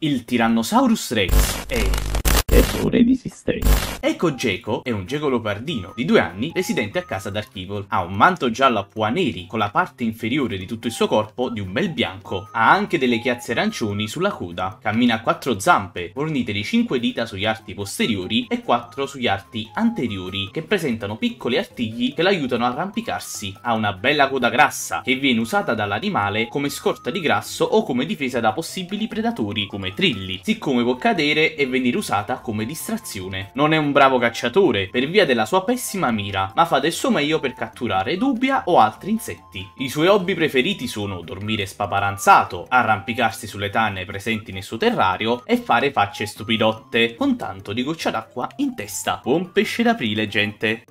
il Tyrannosaurus Rex è... errore di sistema. Ecco Geko è un geco leopardino di 2 anni residente a casa d'Archivol. Ha un manto giallo a pua neri con la parte inferiore di tutto il suo corpo di un bel bianco. Ha anche delle chiazze arancioni sulla coda. Cammina a 4 zampe fornite di 5 dita sugli arti posteriori e 4 sugli arti anteriori che presentano piccoli artigli che l'aiutano a arrampicarsi. Ha una bella coda grassa che viene usata dall'animale come scorta di grasso o come difesa da possibili predatori come trilli, siccome può cadere e venire usata come distrazione. Non è un bravo cacciatore per via della sua pessima mira, ma fa del suo meglio per catturare dubbia o altri insetti. I suoi hobby preferiti sono dormire spaparanzato, arrampicarsi sulle tane presenti nel suo terrario e fare facce stupidotte con tanto di goccia d'acqua in testa. Buon pesce d'aprile, gente!